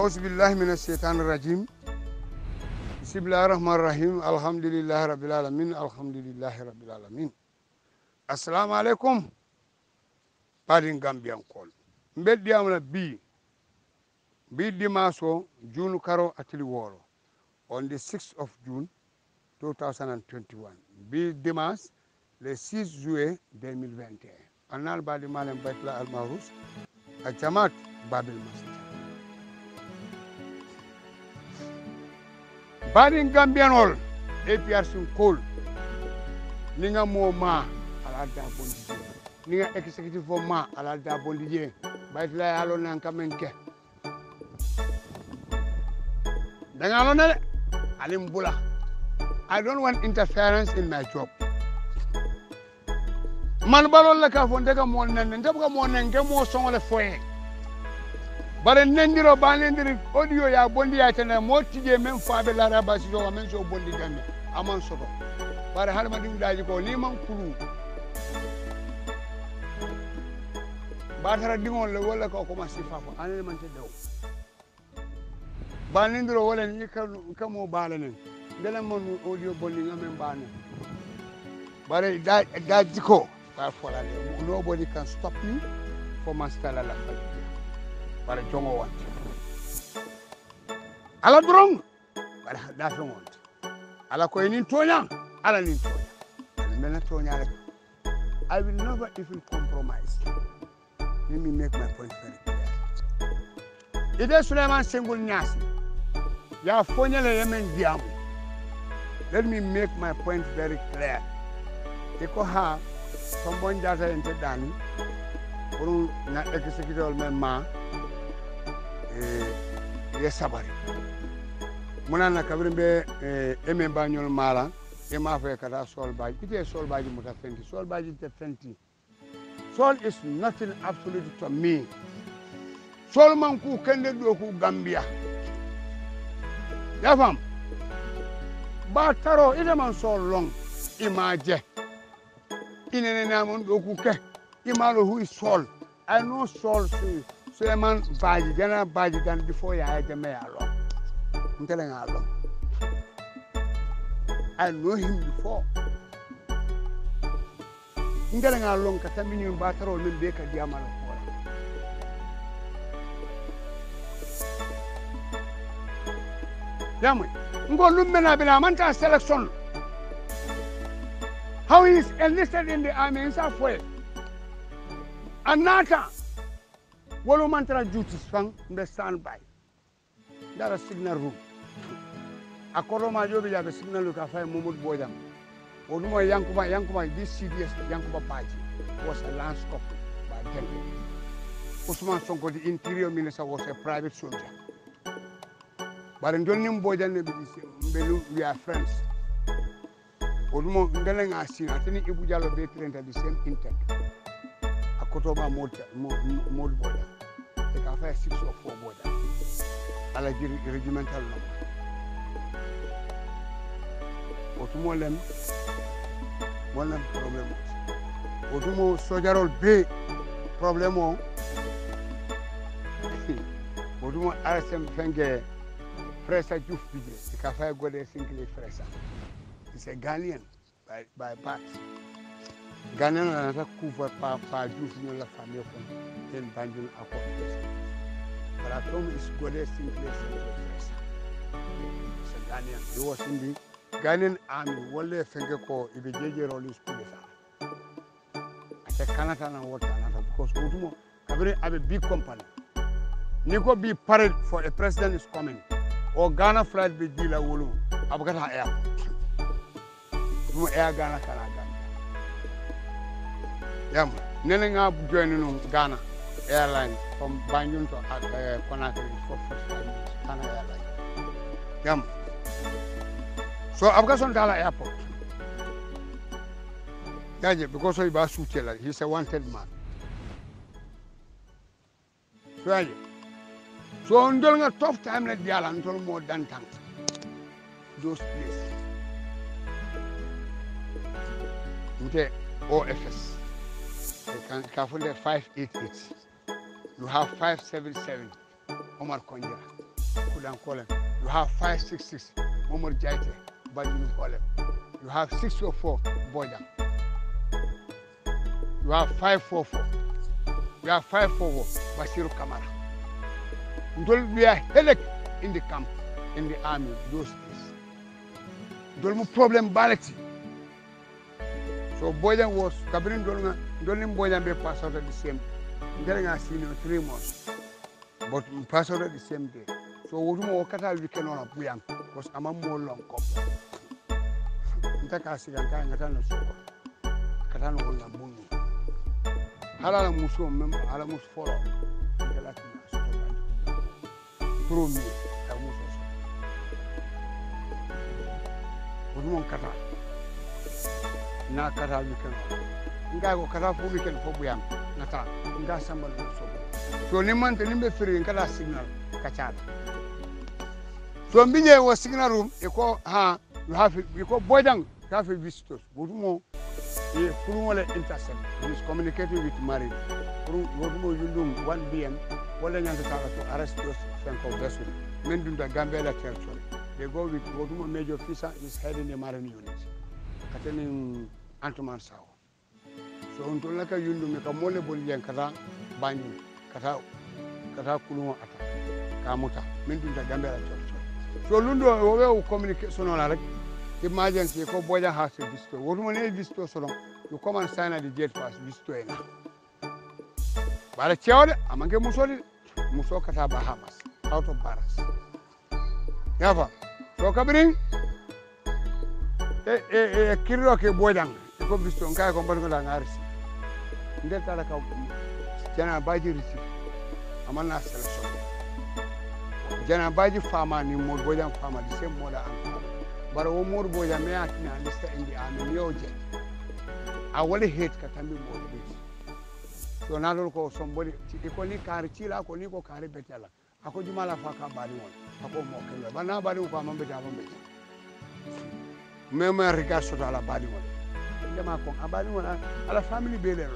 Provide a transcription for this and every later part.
Auzubillahi minash shaitanir rajim. Bismillahir rahmanir rahim. Alhamdulillahi rabbil alamin. Alhamdulillahi rabbil alamin. Assalamu alaikum. Padin Gambian call. Mbeddi amna bi dimaso June karo atili woro on the 6th of June 2021. Bi dimas le 6 juillet 2021. Anal badi malem batla al marous a jamat babil masjid. Badin Gambian all APR sun call. Ninga mo ma ala da bondi. Ninga executive for ma ala da bondi. Batla halo nanka menke. I don't want interference in my job. Man balol la ka fonde ka mon nen ndab ka mon nen ke mo songo le foye bare nendiro ba nendiri audio ya bondi ya tane mo tije men faabe la rabasi do men so bondi gambe aman sobo bare halma dum daaji ko ni man kulu ba tara dingol le wala ko ma sifa ko anene man te daw ba nendiro wala ni ka mo balane ngala mon audio bondi ngamen baane bare daaji ko. Nobody can stop me from my style of life. But I don't want it. I don't wrong, but I don't want it. I don't want it. I don't want it. I will never even compromise. Let me make my point very clear. It is Suleiman Senghor Nyasi. You are finally Yemen Diamu. Let me make my point very clear. Because someone just entered Danny, who not executed my ma, yes, Sabari. Munana Cabrimbe, Emmanuel Mala, Emma Fekara, sold by it is sold by the Mutafenti, sold by the Fenti. Soul is nothing absolute to me. Solomon who can do Gambia. Yavam Bartaro, it am so long, Image. In an enamel, Okuke, Imalo, who is Saul. I know Saul, Suleiman by the general by the gun before you had the mayor. I'm telling you, I know him before. I'm telling you, Kataminian battle will make a diamond. Yammy, I'm going to look at Amanta selection. How he is enlisted in the army in Southwest. Anata, Wolomantra duties from the standby. There is a signal room. A Koromajo will have a signal look at Mumut Boyam. Oluma Yankuma, this CDS Yankuba party was a lance corporal by then. Usman Sonko, the interior minister, was a private soldier. But in Donim Boyam, we are friends. Odumo ndeleng asina tini ibujalo be 30 at the same intent. Akotoba mode border. They can fire 6 or 4 border. Ala regimental number. Odumo lem, one problem. Odumo soldierol be problem o. Odumo RSM fenge fresa juf bije. They can fire go there single fresa. It's a Ghanaian by birth. Ghanaian are not covered by Jews in the family from Banjul Akwa. But at home is Goddess in place of the professor. It's a Ghanaian. He was in the Ghanaian army. What they think call if a JJ Rollins police. I said Canada and what Canada because Udumo have a big company. Nico be parade for a president is coming. Or Ghana flight be dealer Wulu. I've got her airport. No air Ghana can I Ghana. Yeah, joining Ghana airline from Banjul to Conakry for first time. Ghana airline. Yeah. So I've got some dollar airport. Yeah, because he was shooting. He's a wanted man. So yeah. So I'm doing a tough time like the island until more than time. Those places. The OFS. You can find the 588. You have 577. Omar Konjera. Kudan Kolem. You have 566, Momor Jaite, Badun Kolem. You have 604, Boyam. You have 544. You have 544, Basiru Kamara. We are held in the camp, in the army, those days. There was problem balance. So Boyam was, Kabrin Dolin Boyam, they passed out at the same. During a senior 3 months, but passed out at the same day. So we more cattle we can on Boyam because I'm a more long couple. So Minya was signal room, you have Boydang. Traffic visitors, Godumo, a Kurumole intercept, who is communicating with Marine. Godumo Yundum, 1 PM, calling on the tower to arrest those Franco vessels, men in the Gambia territory. They go with Godumo Major Officer, is heading the Marine unit, attending Antoman Sao. So, Untolaka Yundum, a Mole Bolian Kata, Bandi, Kata, Kata Kurumo Ata, Kamuta, men in the Gambia territory. So, Lundo, communication on Alec. Emergency, you call Boyam has a visitor. What do you visitor? You come and sign at the gate pass, visitor. But a child, I'm going to Musoli, Musokata Bahamas, out of Barras. Never. So, Cabrin, a Kiroke Boyam, you go visit on Kayak on Bangalan Arsi. In that other company, General Baji receive. I'm an asset. General Baji farmer, new Boyam farmer, the same mother and father. But I more boy in the army. I want to hate Katambi boys. So now look at somebody. If only carry chila, only go carry betala. I could do malafaka bari one. I could mock him. But now bari one come beta one beta. Meme regard so that bari one. Them I bari one. Our family belong.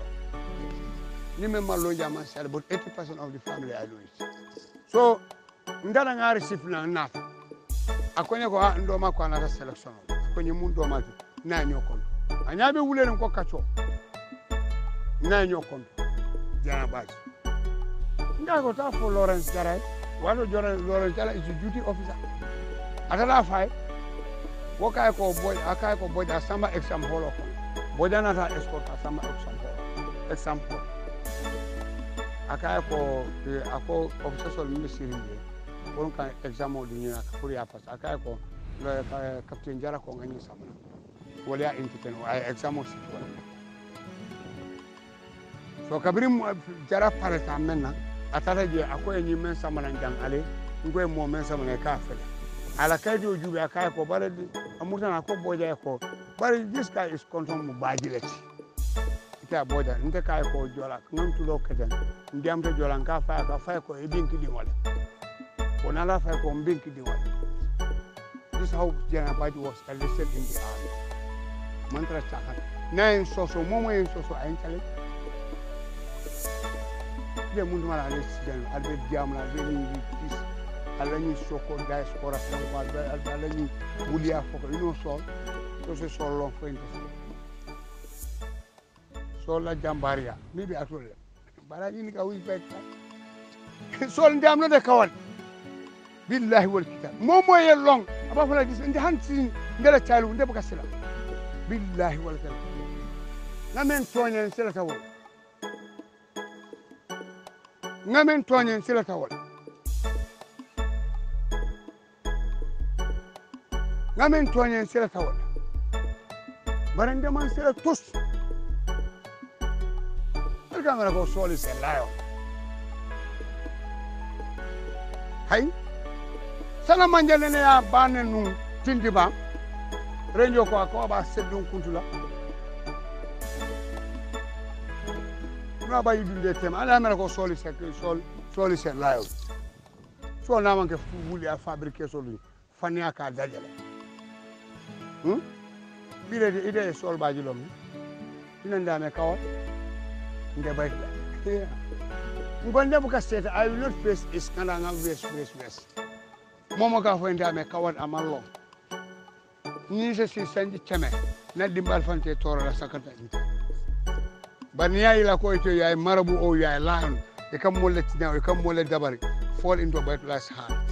Ni meme alone jaman sell, but 80% of the family I lose. So ndala ngari sifla na. Akonye kwa ndoma kwa na selection kwenye mundo maji na nyoko anyabe wule nko kacho na nyoko jana baji ndago ta for Lawrence Garay wano jona Lawrence Garay is a duty officer atala fai woka ko boy akai ko boy asamba example ko boy dana ta escort asamba example akai ko ako official ministry on can examine the Korea pass. I can't go. Captain Jara can any summon. Well, they are entertained. I examine situation. So, Kabrim Jara parata mena. Ataraji ako any men summon and jang ale. Ngo mo men summon a cafe. Alakadi ojubi akai ko baradi. Amutan ako boja ko. But this guy is control mubadileti. Ita boja. Nte kai ko jola. Ngam tulo keten. Ndiam to jola ngafa kafa ko ebin kidi wale. This is how General Baji was enlisted in the army. Mantra Chaka. Nine so Momo and so Ankele. The Mundman Alexander, Albert Jamla, Alveni, this Alani so called diaspora, Alani, Bulia for no soul. Those are so long for interest. So la Jambaria, maybe I told you. But I didn't go back. So I'm not a coward. Billahi wal kitab. Momo ye long. Aba fala dis ndi hantin ndela chalu ndeba kasela. Billahi wal kitab. Ngamen tonyen sela tawol. Ngamen tonyen sela tawol. Barende man sela tus. Alga mara ko soli selayo. Hay Sana manjele ne ya bane nu tindiba renjo ko akoba sedun kuntula na ba yidunde tem ala mera ko soli sek soli sen layo so na manke wuli a fabriquer soli fania ka dajala bire de ide sol baaji lom inanda me kaw nde bay ngonde bu ka set I will not face is kana ngam west momoka fuende ame kawad amalo nise si sanji cheme na dimbal fante tora la sakata nti baniya ila ko eto ya marabu o ya lahin e kam molati na e kam molati dabari fall into bad last hand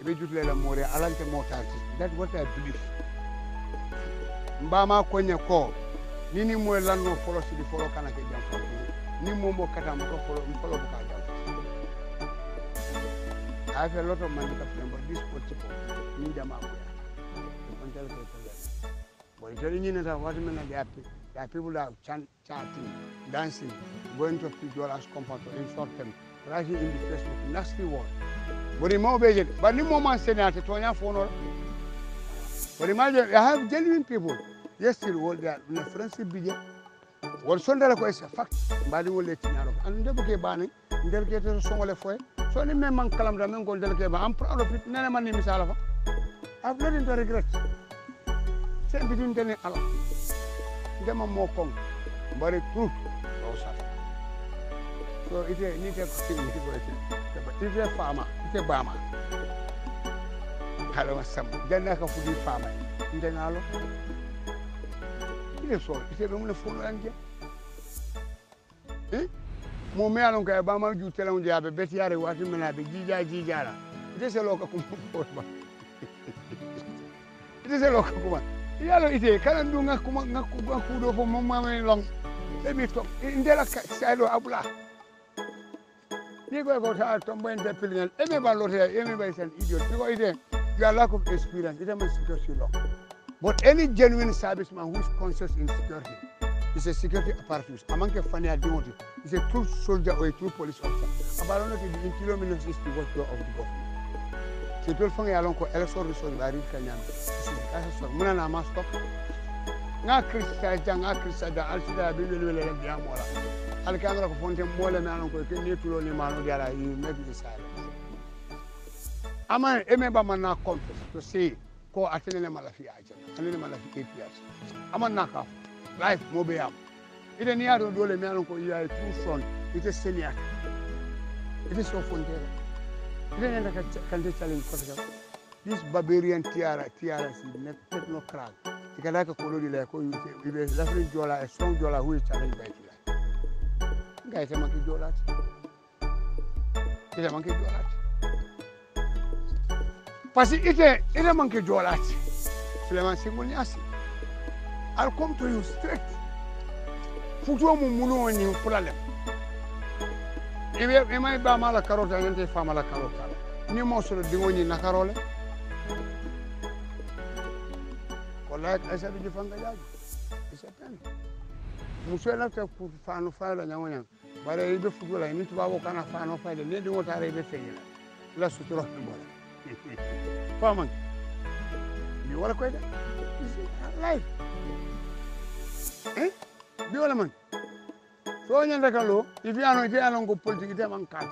e be jutle la more alante mortality that what I believe mbama konya ko nini mo lanno folo si di folo kana ke jam folo ni momo katam ko folo ko ka jam. I have a lot of money to spend, but this particular need a map. But telling you that what men are happy, there are people that are chanting, dancing, going to $50 compound to insult them, rising in the face of nasty words. But imagine, but the moment saying that to any phone, but imagine I have genuine people. Yes, still hold their friendship budget. What Sunday is a fact, but they will let you know. And they will get banned. They will get to some other way. So I'm proud of it. I've nothing to regret. Same between telling Allah. Them are more calm, but it's true. So it's a need to think about it. It's a farmer. It's a farmer. Hello, some. Then I can food farmer. Then Allah. It's all. It's a woman full and eh? Mommy along with Obama, you tell him that the best year was when I was Gija. It is a local woman. It is a local woman. Yellow, it is. Can't do not come up for Mamma long. Let me talk. In the side of Abla. You go to our tomb and the pillion. Everybody is an idiot. Because you are lack of experience. It is a security law. But any genuine serviceman who is conscious in security, it's a security apparatus. Among the funny identity, it's a true soldier or a true police officer. But I don't know if the interior ministry is the watch of the government. So, don't forget, along with Elson Resource, I read Kenyan. Munana Master. Now, Christian, I'll be able to get the Amora. I'll come up on them more than I need to only man who are in the silence. I'm a member of my conference to say, go attend the Malafia. I need Malafia 8 years. I'm a knockout. Life mobile. It is near to do the man who you are a true son. It is senior. It is so fun. It is not a country challenge. This barbarian tiara is technocrat. It can like a colony like you say. It is a strong dollar who is challenged by it. Guys, I'm a kid dollar. It is a monkey dollar. Because it is a monkey dollar. Suleiman Singoniasi. I'll come to you straight. Futu mumuno ni ukulale. Ime ba mala karota nende fa mala karota. Ni mosolo dingoni na karole. Wallahi asabi jifanga yaji. Isapeni. Musela ta ku fa no fa la nyawanya. Bare ibe futu la ni tuba kana fa no fa le ni dingo tare ibe feyela. La suturo bola. Faman. Ni wala ko ida. Life. Eh? Biolaman. So you know, if you are not go politics, you are cut.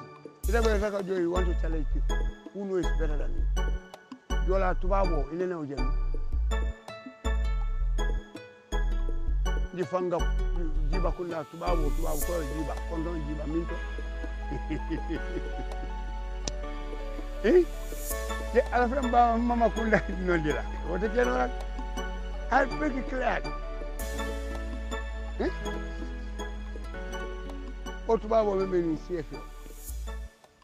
You want to challenge people. Who knows better than you? You are tobacco. You know you fang up. You back on that tobacco. You back on that minto. Eh? The Alfred Mama Kunda no dila. What the general? I make it clear. Eh? Otuba wa mimi ni CFO.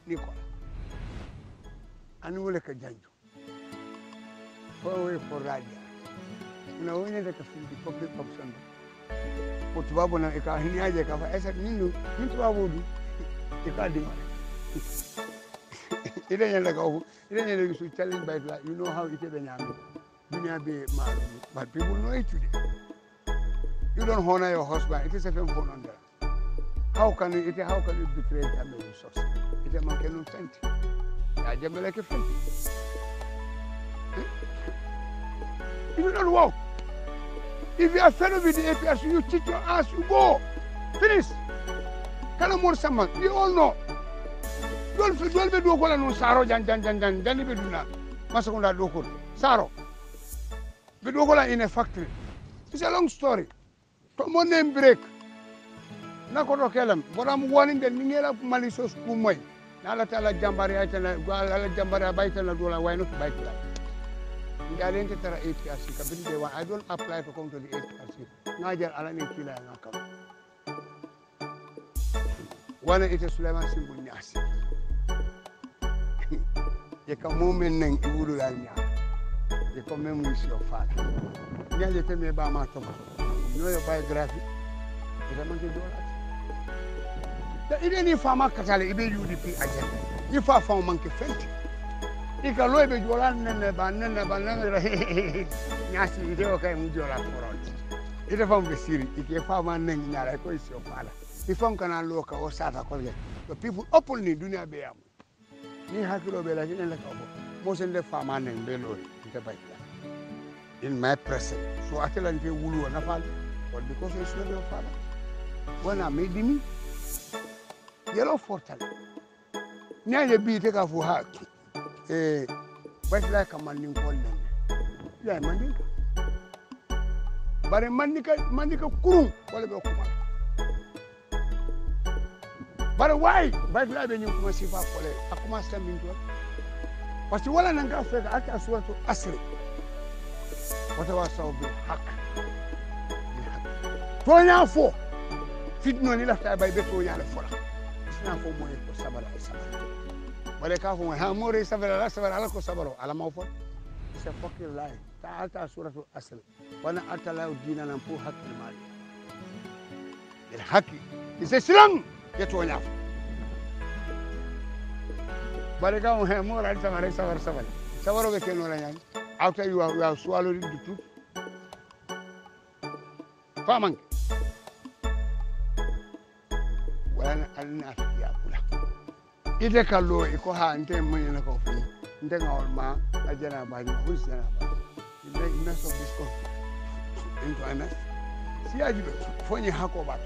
Nikola. Aniwele kajanjo. Fawe foradia. Na wengine ndakafiki public option. Otuba bona ikahini aje kafa esa nini mtuwa wodi ikadima. Ile nyanda kawo. Ile nyanda you should challenge by life. You know how it is when you dunia be mad, but people know it today. You don't honor your husband. It is a form of honor. How can you betray a man's resources? It is a man cannot send. I just like a friend. If you don't walk, if you are fellow with the APS, you cheat your ass. You go. Finish. Cannot more someone. We all know. Don't be doing all that sorrow. Jan. Don't be doing that. Masukunda doing sorrow. Be doing all that in a factory. It's a long story. Come on and break. Nakoto kelam. But I'm warning the Ningela malicious kumai. Nala tala jambari aitana gwala jambari abaitana dola why not bike like. I didn't tell APRC. I don't apply to come to the APRC. Niger Alani Kila and Akam. One is a Suleiman Simbunyasi. You come home in Urulania. You come in with your father. Now you tell me about my Thomas. You know your biography. Is that what you do? Even if I'm a Catholic, it be UDP agenda. If I found monkey fence. If a lawyer is going to banana, Nasi, they okay, Mujola for us. If I found the city, if you found one thing, I call it your father. If I'm going to look or Sata college, the people openly do not bear me. You have to be like in the top. Most of the farmers and below in my present. So I tell you, Wulu and a father, but because it's not your father. When I made him, yellow fortune. Now they be taken for her. But like a man in Poland. Yeah, Mandinka. But a Mandinka Kurum, whatever. But why? But like when you come see for a commander Mingo. But you want an angle for the act as well to Asri. Whatever so be hack. For now, for fit no need after by Betoya for it's not for money for Sabbath. It's a fucking lie. Ta'ata surah al-asl. Wana atala'u dina nampu haqq al-mali. Al-haqq. It's a slang. It's one of them. But it's a more and sabar. Sabar is not after you have swallowed the truth. Famang. Wana al-na'ati ya'kula. Ide kallo iko ha nte munyi na ko fun nte ngolma ajana ba ni husna ba ide mess of this country into anas si ajibe fonyi hako ba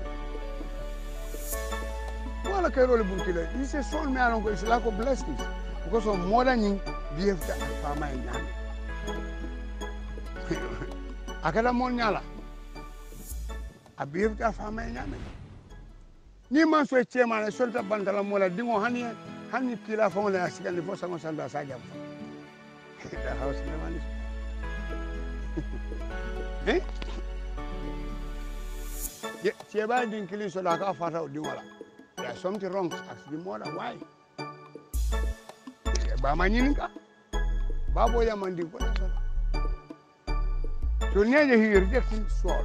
wala kay role bunkile ni se son me alon ko isla ko blessings because of more than you be after alfama in nan akala mon nyala abiyef ka fama in nan ni man so chema na solta bandala mola dingo hani kila fonga na sikani fo sango sanda sa jam da house na mali eh ye cheba din kili so la ka fata o dingo la there is something wrong as the mother why ba maninga ba boya mandi ko na sala to nene here rejecting soul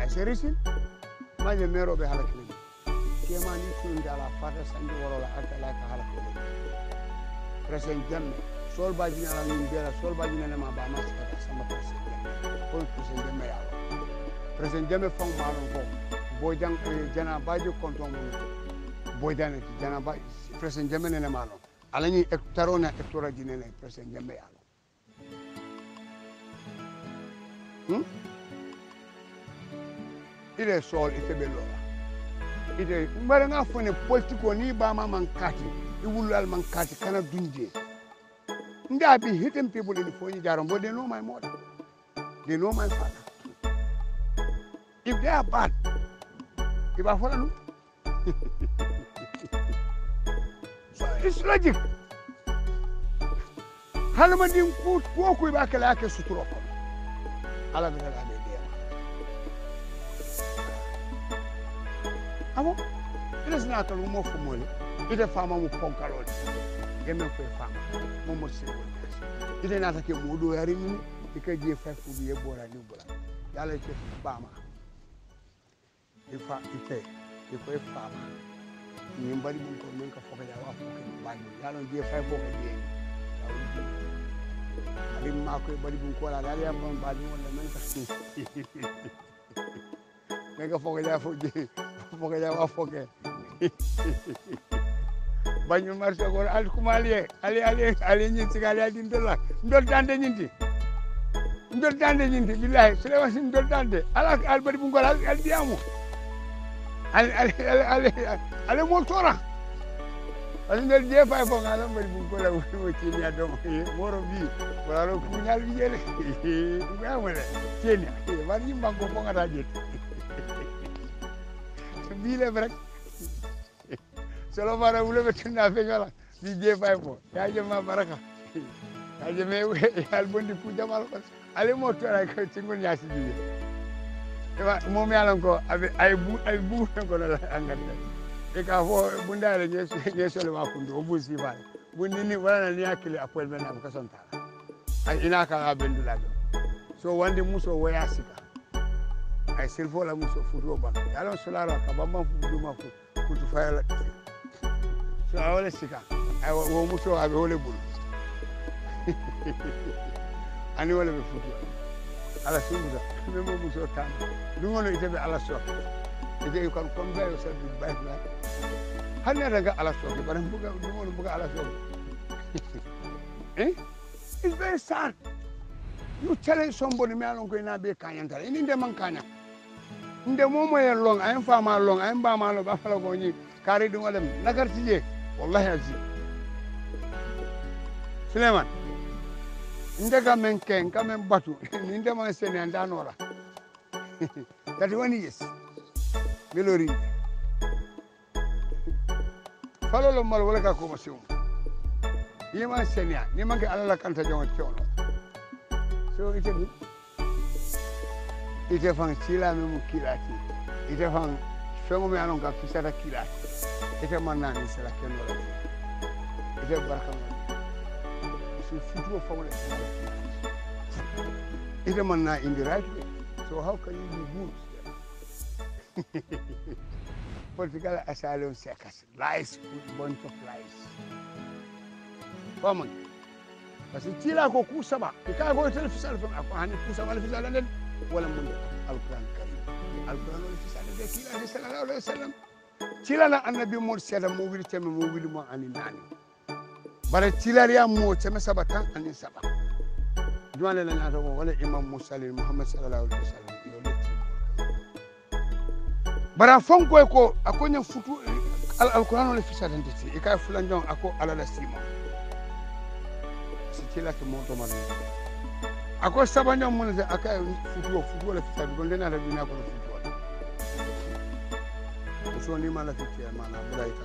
as a reason ma je mero be halakini Kemani Tundala, Father Sandiwala, Atalaka Halako. President Jammeh, Sol Bajina Lindela, Sol Bajina Mabama, Sama President Jammeh. President Jammeh from Marango, Boydan Jana Bajo Contom, Boydan Jana Bay, President Jammeh and Amano, Alani Ectarona Ectora Gine, President Jammeh. It is all it's a below. It is very enough when a political Nibama Mankati, you will Mankati cannot do this. I've been hitting people in the phone, but they know my mother, they know my father. If they are bad, if I follow them, so it's logic. How many people could walk with Akalaka Sutroko? I love it. It is not a more for money. It's a farmer who conquers. Give me a farmer. Momo said, it is not a Mudu Harry, because the effect will be a boy and Nubula. That is a farmer. If I say, if a farmer, anybody will come and forget our fucking bag. I don't give a fuck again. I didn't mark everybody who called an area from Badu and the Mentor. Make a forget for you. Porque ya va porque bañu marché ko al kumalié ali ñi ci gal ya din do la ndol tande ñinti billahi Suleiman sin ndol tande ala al bari bu ngol al diamu ale mo tora ali ndel je fay fo nga al bari bu ngol la wo ci ñi do mo ro bi wala ro ku ñal bi jele du ga mo le ci ñi war ñi mbango fo nga ta jet Bile break. Solo para uno que tiene una fecha. DJ Pipo, Yahya Jammeh Baraka, Yahya Jammeh Albundi Pujamal, Alimo Tora Kachingun Yasi DJ. Eva Mumi Alonko, Aibu Ngolo Anganda. Eka ho Bunda Yesu le makundo obusi ba. Bundini wala ni akili appointment na mkasonta. Ina kala bendula do. So wandi muso wayasika. I still follow muso furoba. Yalo solara kabamba fuduma kutufaya. So I always sika. I wo muso abi hole bulu. Ani wala be futu. Ala simbuza. Memo muso tam. Dungono itebe ala so. You can compare yourself with bad man. How many got Allah so? But I'm not going to Allah so. Eh? It's very sad. You challenge somebody, me alone going to be Kanyantara. In the man Kanya. In the moment long, I am far long, I am far long. Buffalo going carry doing all them. Nagar siye, Allah hazi. Suleiman. In the government can come and battle. In the man say and anora. That one is. Melody. Follow the Malwaka Commission. You must send ya. You must get another country. So it's a fan Chila Mukilaki. It's a fan Femomian Gafisata Kila. It's a man is like a man. It's a black man. It's a football forward. It's a man in the right way. So how can you be good? Political asylum seekers, lies, bunch of lies. Come on. Because it's still a good person. You can't go to yourself. You can't go to yourself. You can't bara fonko ko akonya futu alquran le fisa dentiti e kay fulanjon ako alala sima c'était là que mon tomane ako sabanjon mon ze akay futu le fisa don lena la dina ko futu so ni mala fiti mana bula ita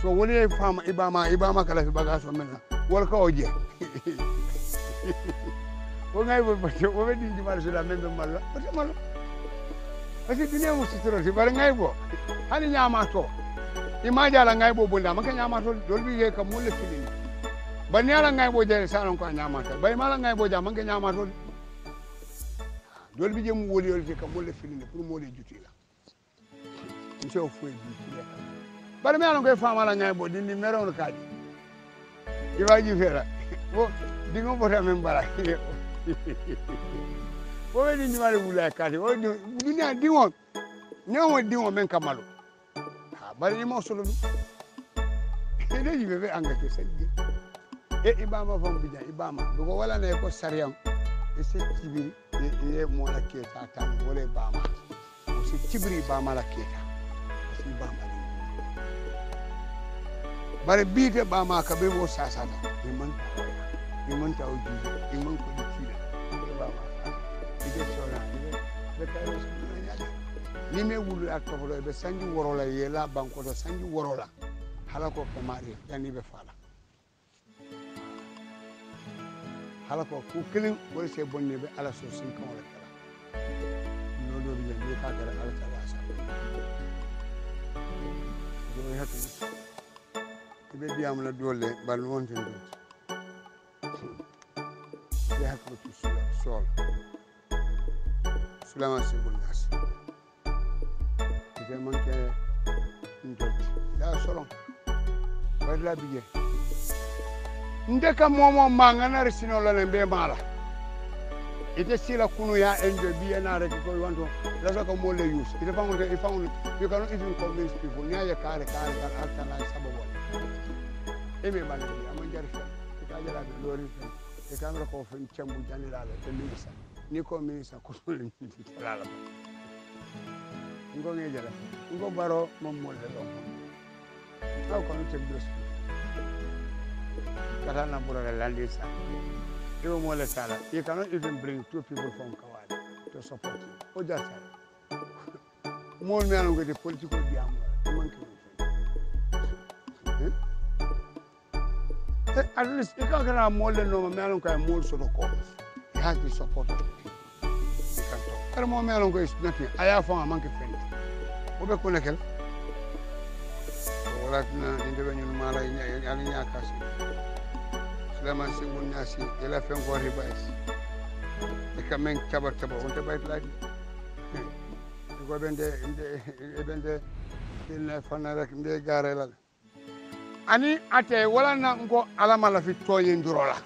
so woni fama ibama kala fi baga so mena wol ka oje won ngai bo bo be di mar so la mendo malla o malla asi dinemu sitoro si bar ngai bo hani nyamato imaja la ngai bo bunda maka nyamato dolbi ye kam mulle filin banyala ngai bo jere sanon ko nyamato bay mala ngai bo jama maka nyamato dolbi jemu woli yol je kam mulle filin pour mo le jutila ncio fue bi bar me alon ko fama la ngai bo dinni meron kadi ibaji fera bo dingo bo ta men bara bo be dinni mari wulay kadi o dunya diwon nyawo diwon men kamalo bari ni mo solo ni de yibe be angate sejje e ibama fam bija ibama do ko wala ne ko sariam e se tibiri e mo la keta tan wole bama o se tibiri bama la keta si bama bari biite bama ka be mo sasata ni man taw jije ni man ko ditira e bama e de sona le kairos ni me wulu ak tofolo be sanji worola yela banko do sanji worola halako ko mari yani be fala halako ku kelin wori se bonne be ala so sin ko wala no do bi be ka dara ala tawasa do yatu be diam la dole bal wonte do ya ko tu sol sulama se bonnas vraiment que ndot la solon bari la bige ndeka momo mangana resino la nembe mala ite sila kunu ya enjoy biena rek ko wanto la soko mo le use ite fango e fango you cannot even convince people nya ya kare kare kare altana sababo eme bale amon jarfa jarabe lori tan e kamra ko fon chambu janirala te ministre ni ko ministre ko lori janirala ngo ngi jara ngo baro mom mo le do taw ko ngi chebdos kala na burala landisa do mo le sala you cannot even bring two people from Kawani to support you o jasa mo me an ngo de political diam at least you can't get a more than normal melon can more sort of cause. It has to support people. You can talk. But more melon is nothing. I have found a monkey friend. What about Kunakel? What about Indian Mara in Alina Castle? Slamas in Nasi, elephant for revise. They can make Chabatabo, what about like you go in the event there for the Garela. Ani ate wala na ngo alama la fitoye ndurora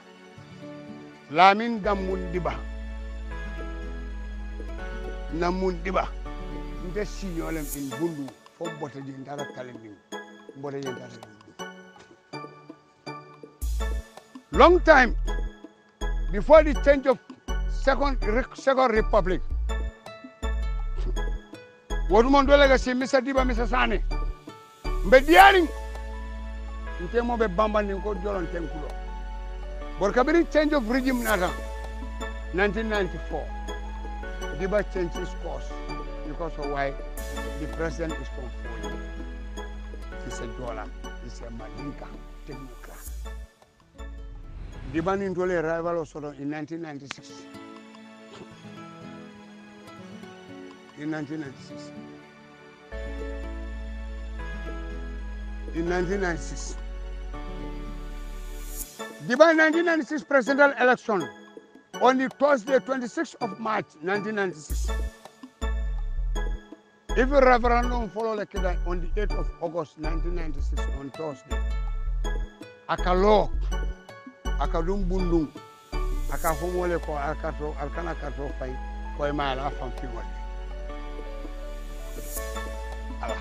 lamin damundiba namundiba nde sinyolem in bundu fo botadi ndara kalending botadi ndara long time before the change of second republic wodumo ndolega si Mr. Diba Mr. Sane mbediaring ntemo be bamba ni ko jolon tenkulo borkabiri change of regime nata 1994 Diba changed his course because of why the president is from Foyi. He's a Jola, he's a Malinka technocrat. Diba Ndole rival also in 1996. In 1996. Diba 1996 presidential election on the Thursday, 26th of March, 1996. If a referendum follow like that on the 8th of August, 1996, on Thursday, Akalok, Akadumbundung, Akafumole, Alkana Katrofai, Koimala from Kiwani. Allah.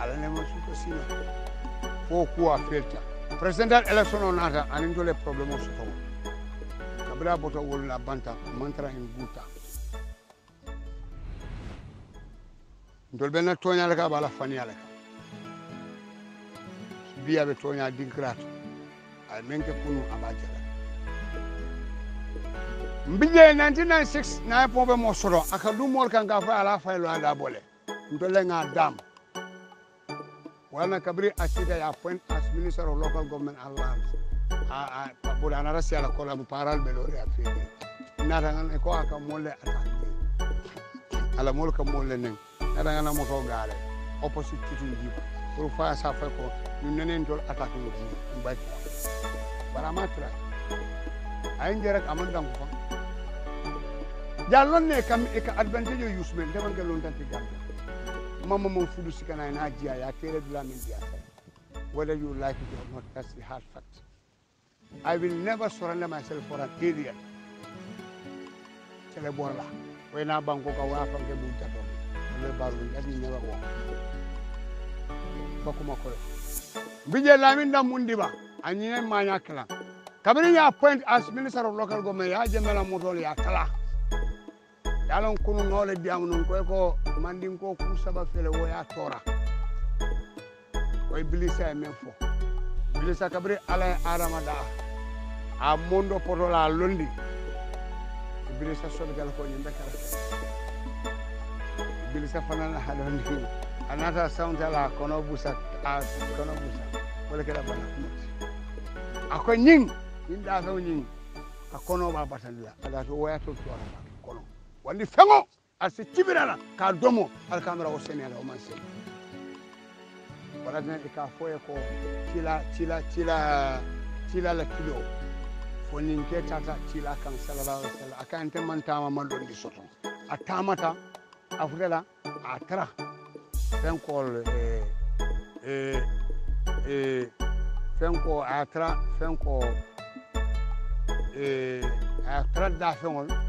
Allah never should see that. Four poor filter. Presidential election or not, I didn't a problem of Sotomo. Cabra Boto will Banta, Mantra in Guta. Dolbena Tonya Cabala Fanialeka. Via Betonia di Grato. I meant a Punu Abajala. Mbile 1996, Naya Pombe Mosoro, I can do more than Gava Alafa and Abole. Ndolenga Dam. Wana Kabri Ashida ya appoint as Minister of Local Government and Lands. Budanara siya la kola mparal belori afili. Narangan eko akamole atante. Alamol kamole neng. Narangan na moto gare. Opposite kitun jiba. Kurufaya safa ko. Nunene ndol ataki mjibu. Mbaki. Baramatra. Ayin jerek amandang kufa. Jalon ne kami eka advantage yo yusmen. Deman ke lontan tiganda. Mama Monfudu Sikana and Ajia, I tell you, whether you like it or not, that's the hard fact. I will never surrender myself for an idiot. Telebola, when I Bangkok away from the Buddha, let me never walk. Bakumakore. Vijay Laminda Mundiba, and Yen Mayakala. Kabirina appointed as Minister of Local Government, Yajamela Motoli Akala. Alon kunu ngole diam non ko ko mandim ko ku saba fele woya tora ko iblisa men fo iblisa kabre ala aramada a mondo potola londi iblisa sobe gal ko nyinda kara iblisa fanana halondi anata sound ala kono busa wala kala bana akon nying inda so nying akono ba batalla ala to woya to tora when the fellow as a Tibirana, Cardomo, Alcamera was senior Omanse. But I think the Cafoeco, Chila Lakido, for Ninketa, Chila Cancela, I can't tell Mantama Mandon de Soton. Atamata, Afrela, Atra, then call Fenco Atra, Fenco Atra da Fenol.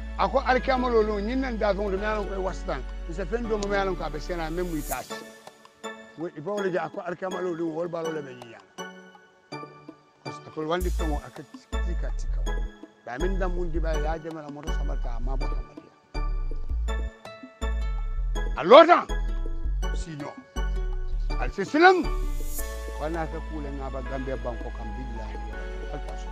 ako alkamalo lu nyinnan da fon do nyala ko wastan se fen do mo nyala ko be sena memu itachi we ibalo je ako alkamalo lu wol balo le be nyinya ko wandi tomo akatika tika ba min dam mun diba ya jamala moto sabarta ma bo kamadiya alota siño al silam wana ta kula na ba Gambia banko kam billahi alfasu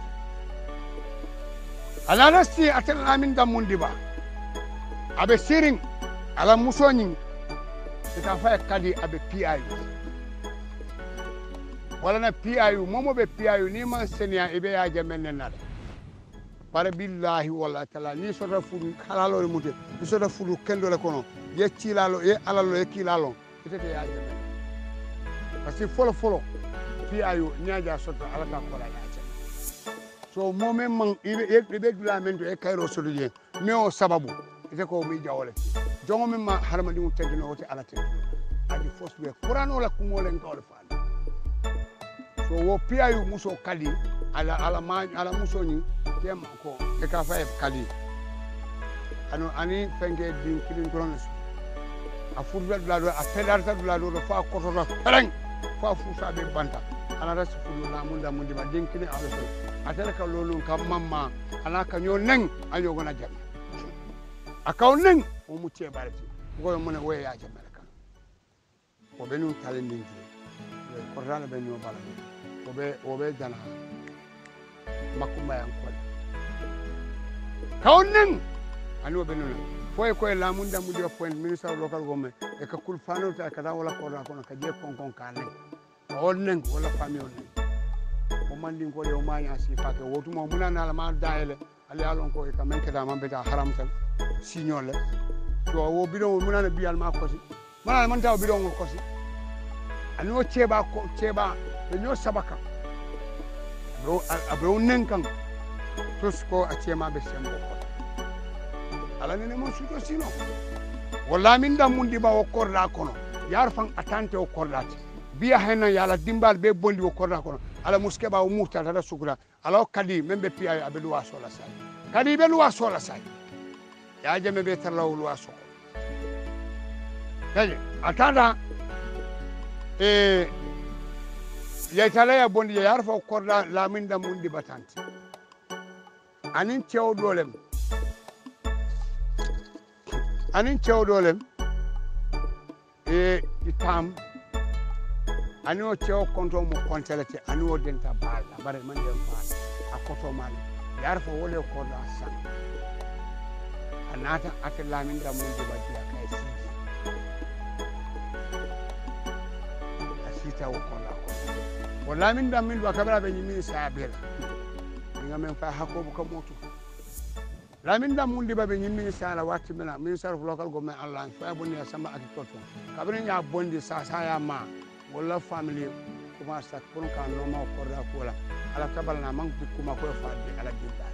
ala nasti atana min dam mun diba abe sirin ala musoni ta fa kadi abe pi wala na piayu momo be piayu ni man senia ibe ya jamene na bare billahi wala taala ni sota fulu kalalo mute ni sota fulu kendo le kono ye cilalo ye alalo ye kilalo tete ya jamene parce que folo piayu nyaja sota ala ta ko la yaja so momo man ibe dulamento e kairo soduje me o sababu ite ko mi jawole jongo mi ma haramadi mu tegino wote ala te aji force be qur'ano la kumole ngol fa so wo piayu muso kali ala muso ni tem ko e ka fa kali ano ani fenge din kilin kronos a football blado a pedarta blado fa ko to rang fa fusa be banta ala ras fulu na munda mundi ba din kilin ala so atara ka lolu kam mamma ala ka nyo neng ayo gona jam akaw neng o mutie barati ko yo mona we ya jamaraka ko benu talendin ko rana be no balade obe jana makuma yankol kawnen anu be nulu foy koy lamunda mu jof point minister local government e ka kulfano ta kada wala ko ra kono ka je konkon kane onnen wala famio ni o mandin ko yo ma yasi fake wotuma munana la ma daele ali alon ko e ka men kada man be ta haram tan signole to wo bidon munana bial ma ko si manana man taw bidon ko si anu cheba nyo sabaka bro nenkan tosko achema be sembo ala nene mo suto sino wala min dam mundi ba okorda kono yar fan atante okorda biya hena yala dimbal be bondi okorda kono ala muske ba umurta da sukura ala kadi membe piya abelu waso la sai kadi be lu waso la sai ya jeme be tarlaw lu waso kadi atanda yetala ya bondi ya arfa korda laminda mundi batanti anin cew dolem itam ani o cew konto mo kontelete ani o denta bala bare man dem faa akoto man ya arfa wole korda san anata at laminda mundi batiya kai siji asita o korda wala min dam min wa kabra be nyimi sabira nga men fa hakobu ka motu la min dam mundi babe nyimi sala wati mena minister of local government allah fa bonni sama ak toto kabra nya bondi sa saya ma wala family kuma sak pon kan no ma ko ra ko la ala tabalna man kuma ko fa de ala dinda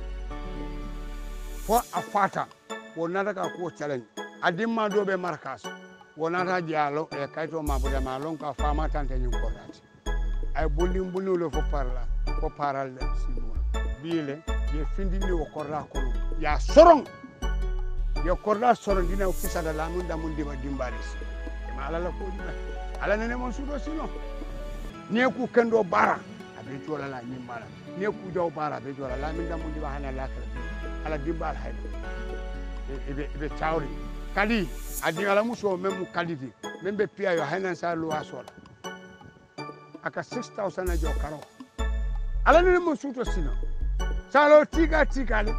fo afata wona daga ko challenge adimma do be markas wona ta dialo e kayto ma boda ma lon ka fama tante nyu ko rati ay bolim lo fo paral sinon biile je findini wo korra ko ya sorong yo korra sorong dina ofisa da lamunda mundi ba dimbalis ma ala la ko dina ala nene mon sudo sino ne ku kendo bara abe jola la nyi mara ne ku jaw bara be jola lamunda mundi ba hana la ala dimbal haydo ibe tawri kali adi ala muso memu kalidi membe pia yo hana sa lo asola aka 6000 ajo karo ala nene mon sudo sino salo tika le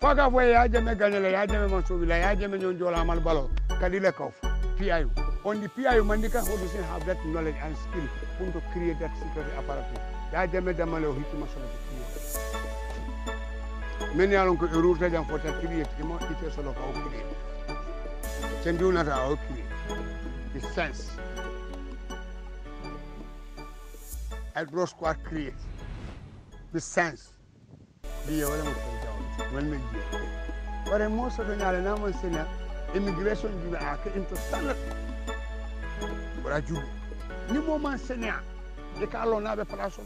faga voye ya jeme ganele ya jeme mansubila ya jeme nyonjola amal balo kadile kof piayu on the piayu mandika who doesn't have that knowledge and skill who to create that security apparatus ya jeme damale hikima solo ki meni alon ko erurta jam fota create kimo ite solo ko create chenduna ta o create the sense Hydro Squad creates the sense. But most of the immigration is into standard. But I do. Ni moment senior, the Carlona Palacio,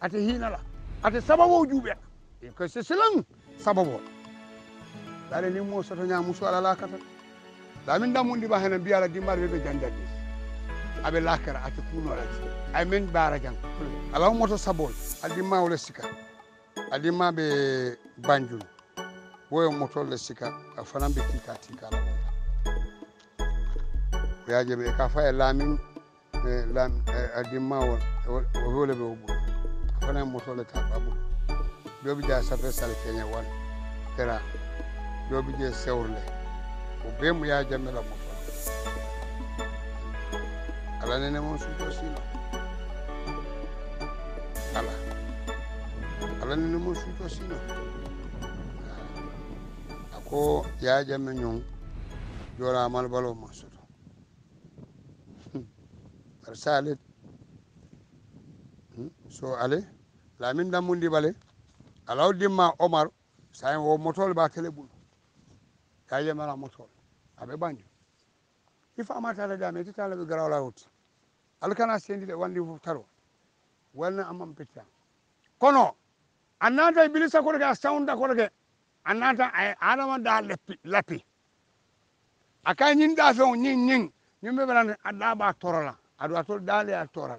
at the Hinala, at the Sababo Jubia, because it's a long Sababo. That any most of the Yamusala Lacata. Laminda Mundi Bahana Biala Dimar Vivian. I will lack her at the Kuno. I meant Baragan. Allow Motor Sabon, at the Maulesica, at the Mabe Banjun, where Motor Lesica, a Fanambi Ticatical. We are a cafe lamin. I did my own rollable. When I'm motor the tap, they'll be just a vessel. Kenya one terra, they'll be just sourly. Obey me, I jam it up. Alan and I want to see Alan. Alan and I want to see I call Yahya Jammeh, you're a malbalo monster. Salad. So Ali, Laminda Mundi Valley, allowed him my Omar, sign or motor by Telebu. I am a motor. I will bind you. If I'm at a damage, I will growl out. I can send it one day for Taro. Well, I'm on picture. Kono, another Bilisa Corriga sound the Corriga, another Adamanda Lapi. I can't in that zone, Ning, you remember an Adaba Torola. I told Dalia Toral.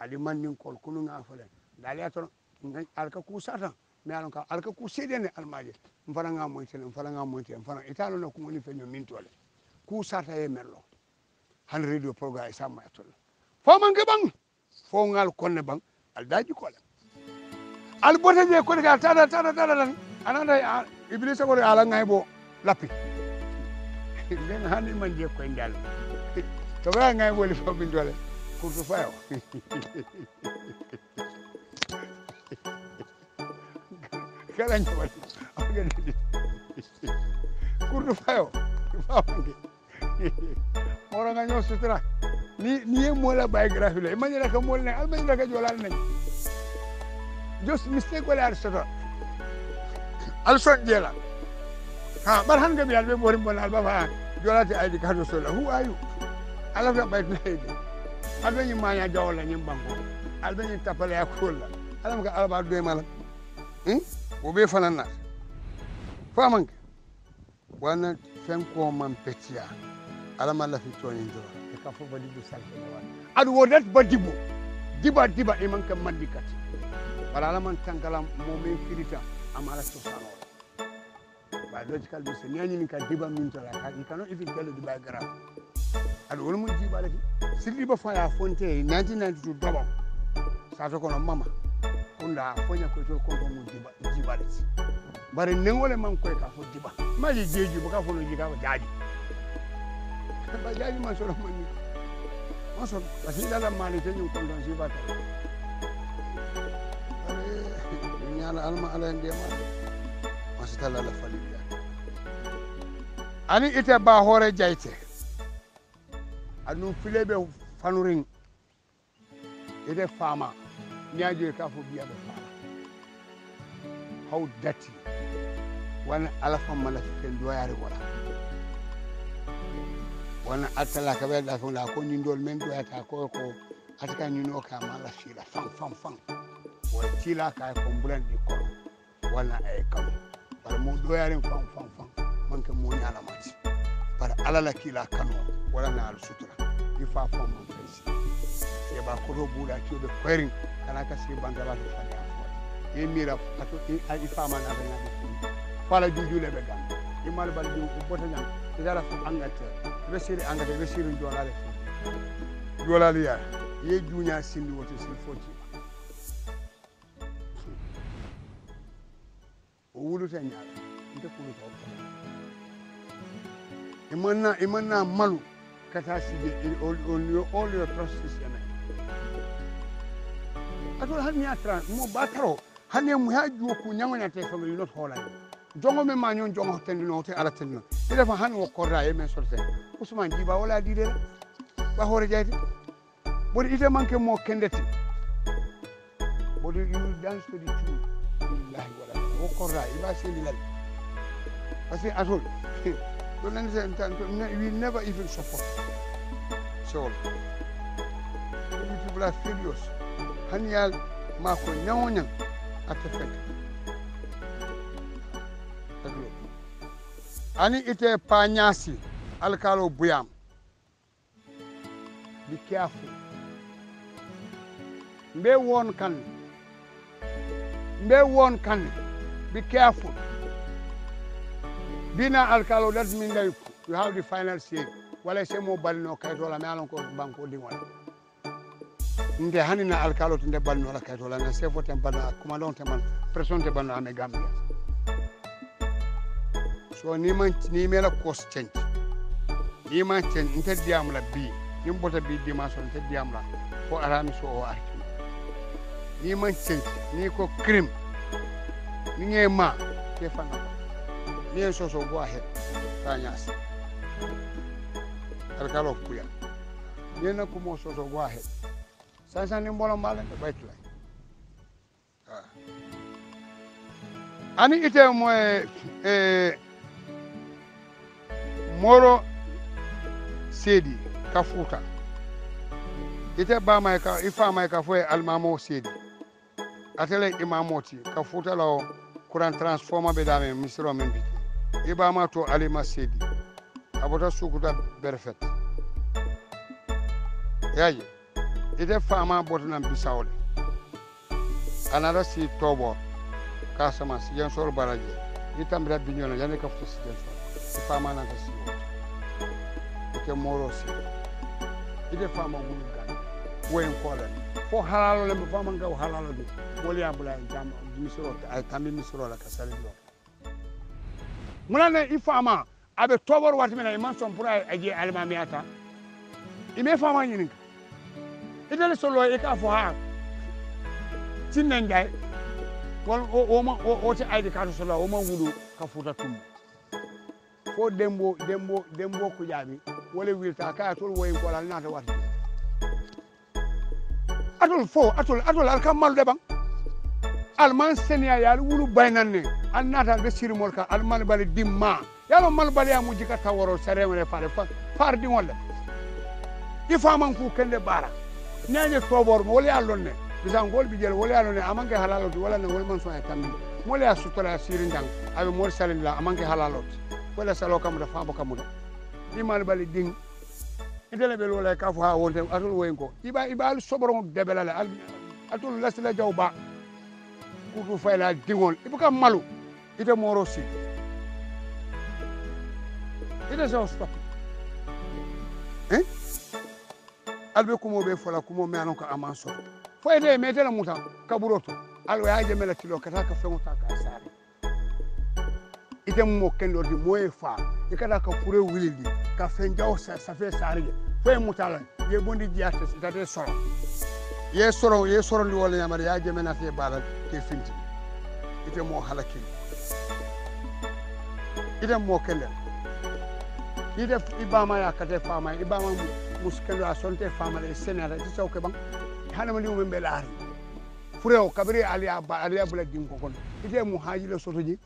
I demanding call Kulunga for them. Daliator Alcacusata, Maranca, Alcacusidian Almadi, Varanga Mountain, and Faranga Mountain, and Faranga Italian Community Mintual. Cusata Emerlo. 100 radio progress somewhere. Formangabang, Fongal Conebang, I'll die you call them. I'll put it there, Tara, another Iblis over Alangaibo, Lapi. Then Honeyman Jack Quendal. So I am going to be able to fire. Can I get it? Could fire. Or I know Sutra. Near Mola by Grafula. Imagine like a morning. I'll make like a Jolani. Just mistake what I said. I'll shut Jella. But Hungary, I'll be worried about Alba. Jolati, I can't say, who are you? I love that by lady. I don't mind a doll and in Bangor. I don't need Tapalea Kula. I don't care about them. Obey for a nut. Farming. One at Femcoman Petia. Alamala Fitorian. The Capo Badibu Salva. I do that Badibu. Diba Diba Emanka Mandicat. But Alaman Tangalam Momen Kirita Amara Susano. Biological Disney can Diba Mintola. You cannot even tell the background. And almost Gibali, Silver Fire Fontaine, 1992 double. Saturn Mamma, Honda, Foya Coto Congo Gibalis. But in no one quaker for Giba. Magic Jay, you got for the Giba Daddy. But Daddy must have money. Also, as he had a man, you come down Giba. Alma and Diamond must tell a family. I need it about Hore Jaite. I don't feel a fanuring. It's a farmer. Near the car for the other farmer. How dirty. One alpha malafican do I require. One atalaka from La Condolment to Atacoco, Atacanunoca, Malashila, Fang. Or Tilaka from Brandy Corp. One I come. But most wearing Fang. Monkey Moon Alamat. But Alalakila canoe. What an Sutra, if I form my face. Yabakuro Buddha killed the query, and I can see Bandala for you. A mirror if I'm an Avenue. Father, do you live again? You might have been important. The other from Angata, Vesiri Angata, Vesiri Dolari. Dolaria, ye junior seen what is in fortune. Would it Imana Malu. All your processes. I told Haniatra, more battle. Haniam had you Kunyamanate from North Holland. John Manon, John Hotel, North Alatin. They have a hand or Korai, Messor. Usman Gibaola did it. But it's a monkey more candidate. But you dance to the tune. I say at all. We never even support. So people are serious. Hanyal Marco Nyan at the fact. Ani ite panyasi alkalo buyam. Be careful. Be one can. Be careful. Dina alkalo that means that you have the final say. Wala say mo balino kay dola me alon ko banko dingol. Nde hanina alkalo tinde balino la kay dola na se votem bana commandant man pression te bana me Gambia. So ni me la cost change. Ni man change inte diam la bi. You put a big dimension to Diamla for Aramis or Archie. Niman says, Nico Crim, Niema, Kefana, Nienso, go ahead, Tanyas, Alcalo Puya, Niena Kumoso, go ahead, Sansan in Bolomal, the white line. Ani item Moro Sedi. Kafuta. Ite ba mai ka ifa mai ka foi almamo sedi. Atele imamoti kafuta law Quran transformer be dame misro membi. Iba ma to alima sedi. Abota sukuta perfect. Yayi. Ite fama botna bisawle. Anara si tobo. Kasama si yansor baraje. Itam rabbi nyola yane kafuta si yansor. Fama na si. Morosi. It a farmer would go in Poland. For Halal and Bamango Halal, Poliabla and Jam, Missouri, I come in Missouri like a salad. Mulana, if farmer, I be told what I must from Pura again Alma Miata. It may farmer in it. It is solo a car for her. Tinangai, one or the Castle, woman would Kafuta Tum. For Dembo Kuyabi. Wale wilta ka atol way ko la nata wat atol fo atol al kamal de bang alman senia yal wulu baynanne al nata be sirimol ka alman bal dimma yalo mal bal ya mu jika taworo seremre fare far di wonde ifaman ku kende bara nene tobor mo wala lonne bisangol bi jel wala lonne amanke halalot wala ne wol man so ay tammi mo la sutola sirindang abi mor salilla amanke halalot wala salo kam da fabo kamuda imal bali ding itele belo la ka fa wonte atul wenko ibal soboro debelale atul lasla jawba kutu fayla dingol ibuka malu ite morosi ite so stop hein albe kumo be fola kumo me anon ko amanso foyde metela muta kaburoto alwa haje mela kilo kata ka fenguta ka sare ite mo kendo di moye fa e kada ka pure wilidi ka fenjao sa fe sarige fe mutala ye bondi diate tade soro ye soro li wala yamar ya jemena fe balal ke finti ite mo halakil ite mo kende ite ibama ya kate fama ibama muskelo asonte fama le senara ti sawke bang hanama li mo be laari fureo kabri ali abla dinko kon ite mo hajile sotoji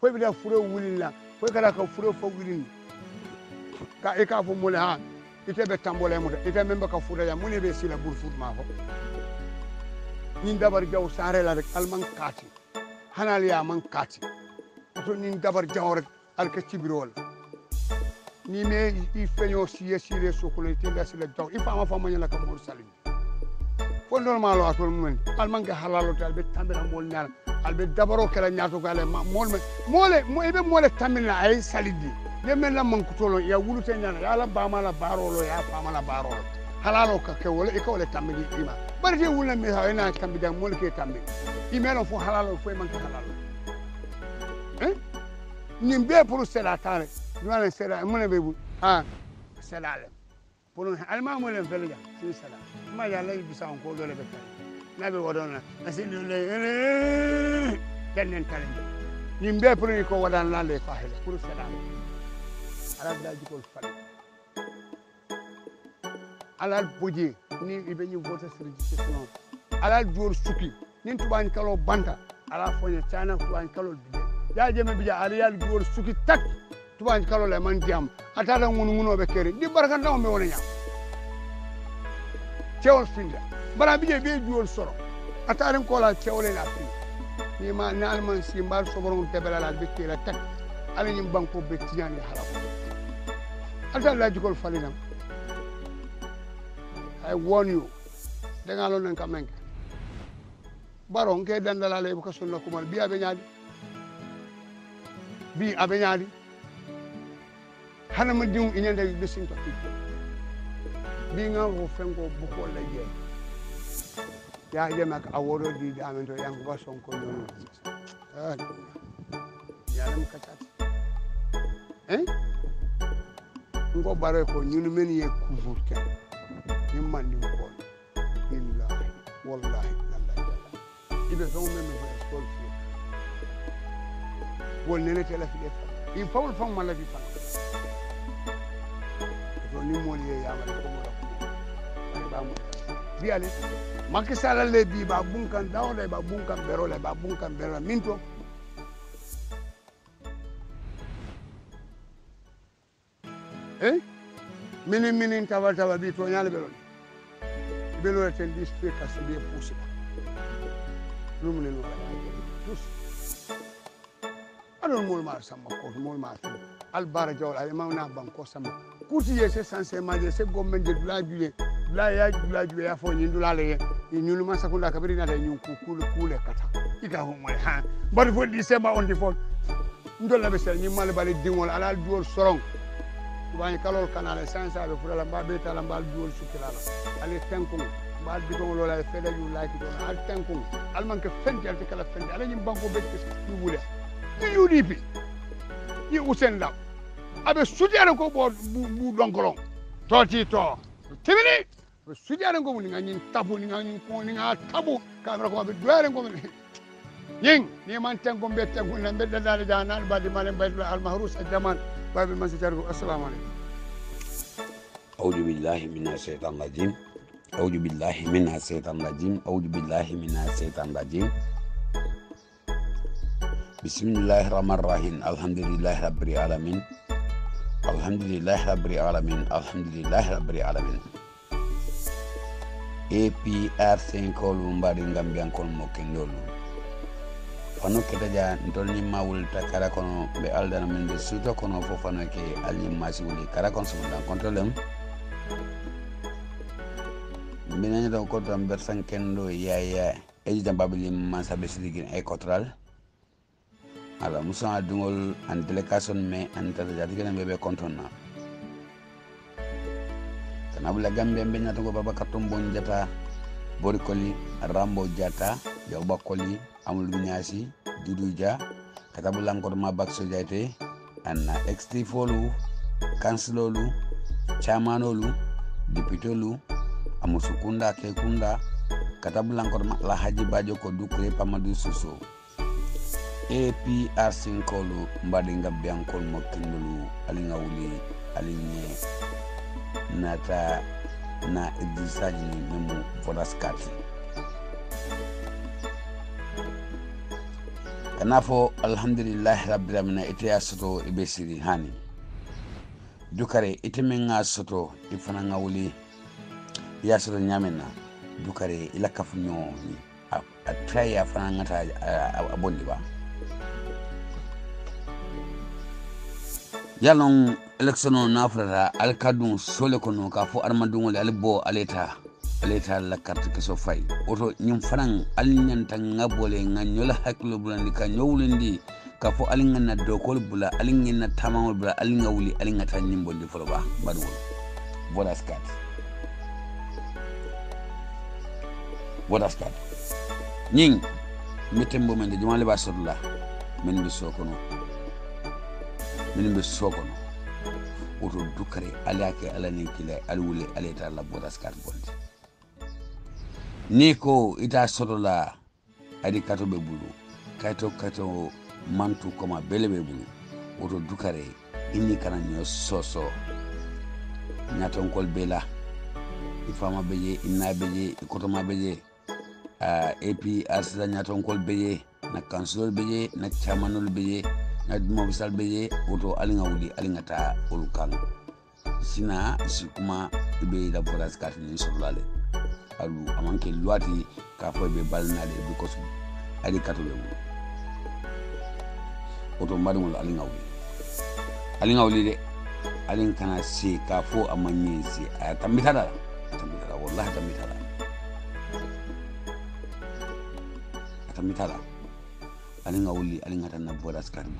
foi bila furo wulila foi kala ka furo fo wulin ka e ka fo mole ha ite be tambole mo ite membe ka furo ya mole be sila bur fut ma fo nin dabar jaw sare la rek alman kati hanal ya man kati to nin dabar jaw rek alka tibirol ni me i feño sire sokolite la sila jaw ifa ma fa ma la ka mor salim fo normal atol mo alman ga halalo tal be tambela mol nal albe dabaro kala nyaato kala mole ebe mole tamina ay salidi le men la man kutolo ya wulute nyana ya la bama la barolo ya fama la barolo halalo ka ke wala e ko le tamidi ima bari de wulna me ha ina tambida mole ke tambe imelo fo halalo fo man halalo hein nimbe pour cela tane wala cela mole be bu ha cela le pour alma mole velga c'est cela ma ya lay bisa on ko dole be nabi wadona asinu le tenen talende nimbe preni ko wadan la le fahela pour salam arab da jikol fal alal boji ni ibe ni voter sur discussion alal jor suki nintu ban kalo banta ala fonya chana ko ban kalo biye ya jeme biya aliyal gol suki tak to ban kalo le man diam atata ngununo be keri di barka ndaw me wona nyam cewol finda bara biye be juol soro ataren ko la cewle na fi ni ma nal man simbar soboron tebela la bitti la tak ala nyim banko be tiani halaf atan la jikol falinam. I warn you. Denga lon nka menk baron ke dandala le ko sunna kumal bi abenyali hanama djum inande bi sinto bi nga wo fengo bu ko la je ya yemak aworo di amento yang ko sonko non ya ram katat ngo bare ko ñun men ye couvre ken ñum mandi ko wallahi Allah ibe so men me respond won nene tela fi def il faut fon ma la fi fa do ni mo li ya ma ko mo la ba mo bi ale Macky Sall le bi ba bunkan daw le ba bunkan bero le ba bunkan bero minto mini tawata bi to nyal bero belo attend this fake as be possible lumne no tous adon mol mar sama ko mol mar al barajol al mauna banko sama kurti yese sanse maje se gomen de la juye ya fo nyindula le nyulu ma sakula kabirina de nyunku kule kata ida ho moy ha bari fo di sema on di fo ndol la be sel nyimal bari dingol alal duol sorong bani kalol kanale sansa be fura la mbabe tala mbal duol sukila la ale tenkum mbal bi ko lola fe da yu like don al tenkum al man ke fentel te kala fentel ale nyim banko be ci wule ni UDP ni Hussein Lam abe sudiare ko bo bu donkolon toti to tibini be sudiare ko mu ni ngani tabu ni ngani ko ni nga tabu kamera ko be doare ko ni man tenkum be tenkum na be dala janal ba di malen baytul al mahrus al jaman باب المسجد الجامع. السلام عليكم. أعوذ بالله من الشيطان الرجيم. أعوذ بالله من الشيطان الرجيم. أعوذ بالله من الشيطان الرجيم. بسم الله الرحمن الرحيم. الحمد لله رب العالمين. الحمد لله رب العالمين. الحمد لله رب العالمين. APR Senkol Umbarin Gambian Kol Mokendolu. Fano keta ja ndolni mawul takara kono be aldana mende suto kono fo fano ke alim masuli kara kon sudan kontrolem minanya do ko dam bersan kendo yaya eji dam babili man sabes ligin e kotral ala musa dungol an delegation me an tata digena be kontona tanabla gambe be nyato go baba katombon jata borikoli rambo jata yobakoli amul nyasi duduja katabu langor ma bakso jate anna extrifolu kanslolu chamanolu dipitolu amusukunda kekunda katabu langor ma la haji bajo ko dukre pamadu suso APR Senkolu mbade ngabbian kol mokindulu alingawuli alinye nata na edisaji memu fodaskati kanafo alhamdulillah rabbil alamin ite soto ibe siri hani dukare ite menga soto ifana ngawuli ya soto nyamena dukare ila kafunyo a try afana ngata abondi ba yalon election na afra alkadun sole kono ka fo armadun albo aleta la carte ke so fay oto nyum fanan alinyanta ngabole nganyola haklo bulandi ka nyowlindi ka fo alingana dokol bula alingena tamamol bula alingawuli alingata nyimboldi foloba badwo what is that ning mitembo mende jumale basullah men bisokono oto dukare alake alani kila alwule aleta la bodaskar bondi niko ita sorola adi kato be bulu kato mantu koma bele be bulu oto dukare inni kana nyo soso nyaton kol bela ifama beje inna beje ikotoma beje APS la ñaton kol beye na councilor beye na chairmanol beye na mobsal beye oto alinga wudi alinga ta ulkan sina sikuma be da boras ka ni soblale alu amanke luati ka fo be balnade because ali katole oto madul alinga wudi alinga wudi de alin kana se ka fo amanye se tambitala wallahi tambitala alinga wuli alinga tan na boras ka ni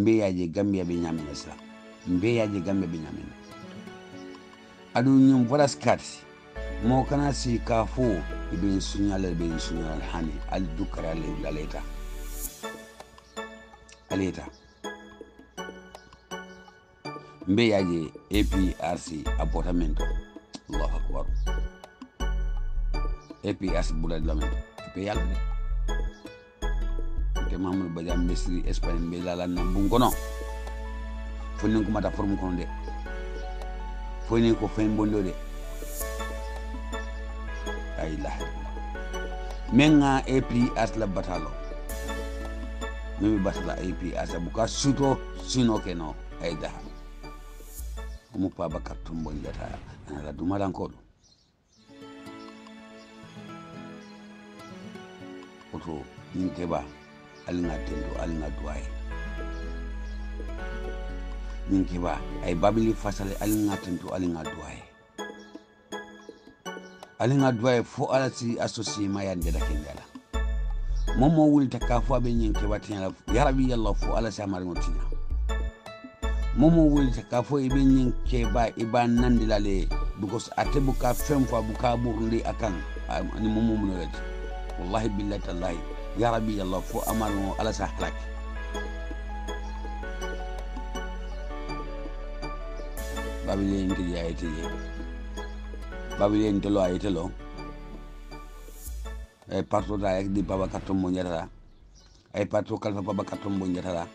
mbe yaje Gambia be nyamina sala mbe yaje Gambia be nyamina adu nyum boras ka mo kana si ka fo ibn sunyal hani al dukra le aleta mbe yaje APRC apportamento Allahu akbar APRC bulad lamento be yalde ke mamul bajam mesri Espagne be la na bungono fonni ko mata formu kono de fonni ko fen bondo de ay la menga APRC la batalo mimi batala APRC buka suto sino keno ay da mu papa kartumbo njata na dumala nkodo oto ngeba alinga tendo alinga duai ngeba ay babili fasale alinga tendo alinga duai fo alati associé mayande da kengala momo wul takafu abenye ngeba tinya ya rabbi allah fo alati amaringo tinya momo wuli takafo ibenyin keba iban nandilale because atebuka femfa buka burli akan ni momo munolet wallahi billahi tallahi ya rabbi allah fu amalu ala sahlak babile ndi yaite babile ndi lo ayite lo ay parto da ak di baba katombo nyata ay parto kalfa baba katombo nyata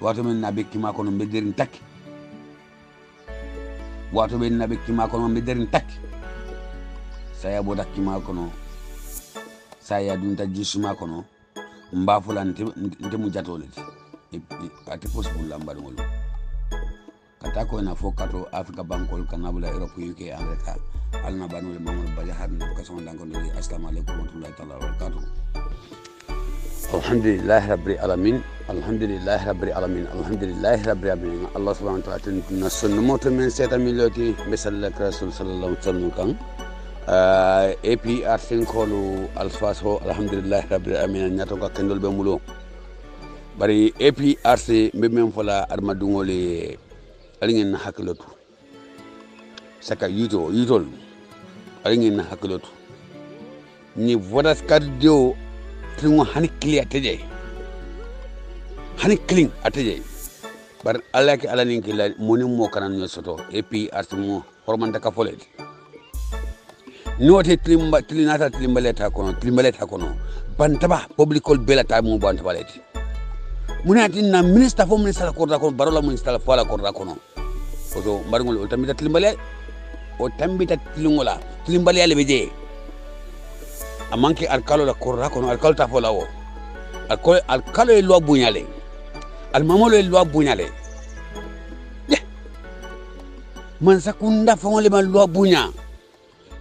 wato men nabe kima kono be derin tak wato men nabe kima kono be derin tak saya bodak kima kono saya dunta jisuma kono mba fulante ndemu jatole ati possible lamba ngol kata ko na fokato Africa bankol kanabula Europe UK America alna banul mamul balahad ko so ndango ni assalamu alaykum wa rahmatullahi wa barakatuh alhamdulillah rabbil alamin Allah subhanahu wa ta'ala na sunnato men seta miloti misalla rasul sallallahu alaihi wasallam APR sinkolu alfaso alhamdulillah rabbil alamin nyato ka kendol be mulo bari APRC meme fola armadungole alingen hakilotu saka yitol alingen hakilotu ni vodas cardio tringo hani clean atje bar alaki alani kila moni mo kanan yo soto APRC mo hormanta ka folet note tlimba tlinata tlimbaleta kono bantaba publicol belata mo bantabaleti munati na minister fo minister ko da ko barola minister fo la ko da kono oto barngol tambita tlimbale o tambita tlingola tlimbale ale beje amanke alkalo la korra kono alkalo ta fo lawo alkalo e lo bunyale almamolo e lo bunyale man sakunda fo le man lo bunya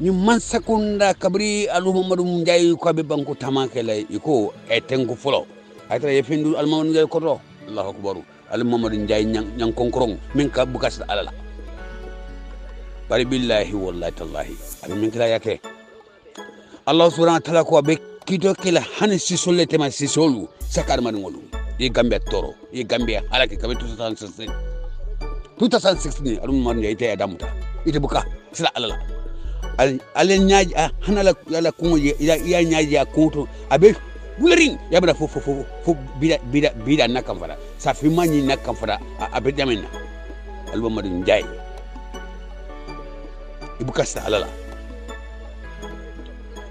ni man sakunda kabri alu mamadu munjay ko be banko tamake lay iko e tengu folo ay tra yefindu almamon ngay koto allahu akbar al mamadu njay nyang konkorong min ka bukas alala bari billahi wallahi tallahi abi min kala yake Allah subhanahu wa ta'ala ko be kito kila hani sisolete ma sisolu sakar man ngolu e Gambia toro e Gambia alaki kabe 2016 alum man yete adamuta ite buka sila alala ale nyaji hanala ala kunje ya nyaji ya kunto abe wuring ya bada fo bida nakamfara safi manyi nakamfara abe jamena alum man njai ibuka sila alala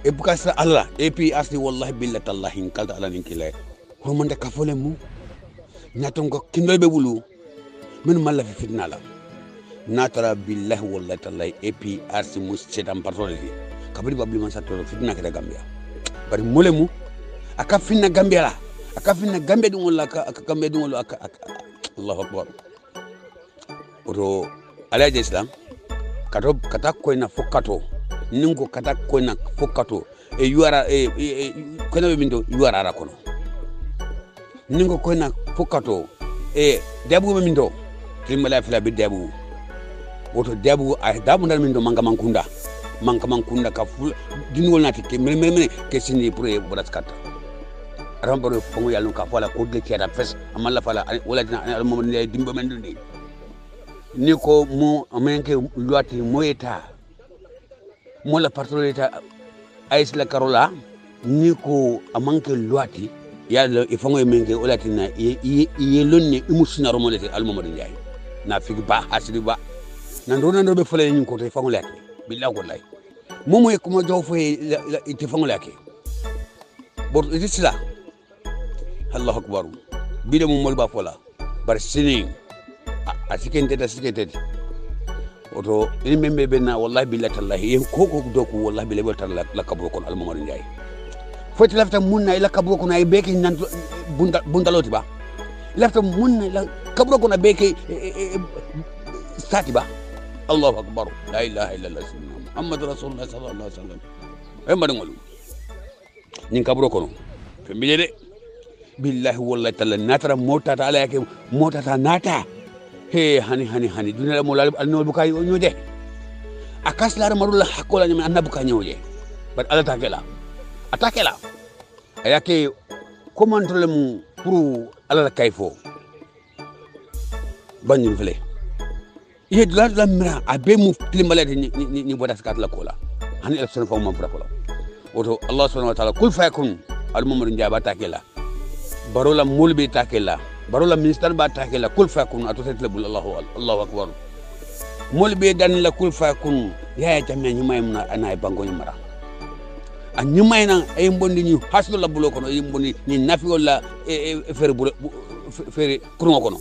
ibukasa Allah APRC wallahi billahi tallahi kalda ala ninkile ko man da kafolemu nyatongo kindol be bulu men malla fi fitna la natara billahi wallahi tallahi APRC musjedam parole kabiri babli mansatolo fitna keda Gambia bari molemu akafinna Gambia la akafinna Gambia dum wala Gambia dum wala Allahu Akbar ro alaje islam katob katakko ina fokato ningo katakko ina fokato e yuara e kono bindo yuara ra kono ningo ko ina fokato e debu bindo limala fila bi debu woto debu ay dabu ndal bindo mangamankunda mankankunda ka ful dinol na ke meme ke sini pour braskata rambore fongu yalun ka fala ko de kera fess amalla fala wala dina mo dimbo men dum ni ko mo amenke luati moeta mo la patroleta ais la carola ni ko amanke luati yalla ifongo menge olatina yelonne imusna romolete almomodi ndai na figi ba asli ba nandona be fole ni ko te fongu lati billahi wallahi momo e kuma jow fay te fangolake bor idisla Allahu Akbar bi de mol ba fola bar sini asikente da sikete oto imbe benna wallahi billahi tallahi ko doku wallahi billahi tallahi lakabro kon almamari ndai foti lafta munna ila kabro kon ay beki nan bundaloti ba lafta munna ila kabro kon beki stati ba Allahu Akbar la ilaha illallah Muhammad rasulullah sallallahu alaihi wasallam e mari ngol nin kabro kono fe mbide billahi wallahi ta'ala natara mota ta'ala yake mota ta nata he hani dunala molal alno bukai o nyode akaslar marullah hakola nyam annabuka nyoje but ala takela atakela ayake komantrole mu pour ala kayfo banyu fele ye dula la mira abe mu klimalade ni bodas kat la kola han election fo mo frakola oto Allah subhanahu wa ta'ala kul fayakun al mumur njaba takela barola mulbi takela barola minister ba takela kul fayakun atotetle bul Allahu akbar mulbi dan la kul fayakun Yahya Jammeh ni maymuna anay bango ni mara an ni mayna ay bondi ni haslo la bulo kono ay bondi ni nafi wala fer kurno kono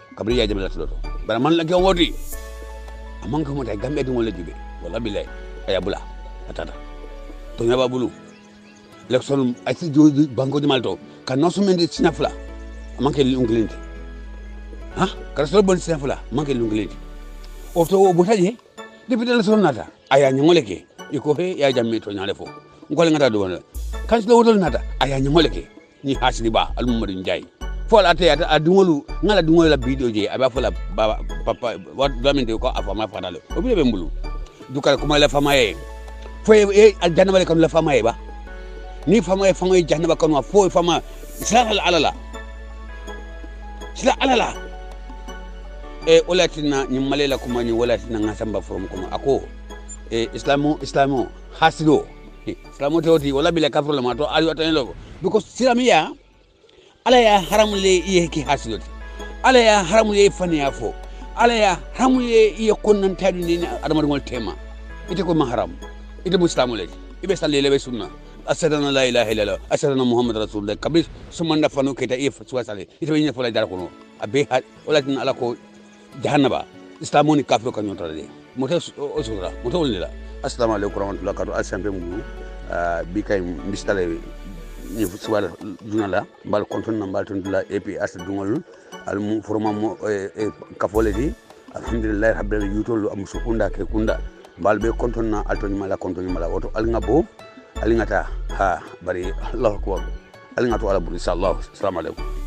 kabri ya jamela tolo bara man la ko wodi amang ko mota gambe dum wala jube wala billahi ayabula atata to nyaba bulu election ati do banko di malto kan nosumendi sinafla amanke lunglindi ha karso bon sinafla amanke lunglindi ofto botaje deputy la sonata aya nyongoleke iko he ya jamme to nyalefo ngol ngata do wala kanslo wotol nata aya nyongoleke ni hasli ba almumadu njay fola te adungolu ngala dungolu video je aba fola papa wat damente ko afama fanalo obi be mbulu dukal ko mala famaye foye al janaba ko la famaye ba ni famaye janaba ko no foye fama sala alala e olatina ni malela ko mani walatina ngasamba from ko ako e islamo hasilo islamo toti wala bila kafro ma to ali watanelo because silamia ala ya haram le yeki hasidoti ala ya haram le faniya fo ala ya haram le yekonnan tadi ni adamar ngol tema ite ko ma haram ite muslimu le ibe salle le sunna asadana la ilaha illallah asadana muhammad rasulullah kabir sumanna fanu ke ta if suwa sale ite ni fo la dar ko abe wala tin ala ko jahannaba islamoni kafiro kan yotara de moto osura moto wala assalamu alaykum wa rahmatullahi wa barakatuh asambe mu bi kay mistale ni fusuwal dunala bal konton nambal ton dula eps dungol al mu forma mo kafoledi alhamdulillah rabbil alamin yutol am sukunda ke kunda bal be konton na altoni mala woto al ngabo al ngata ha bari Allahu akbar al ngatu ala bu inshallah assalamu alaykum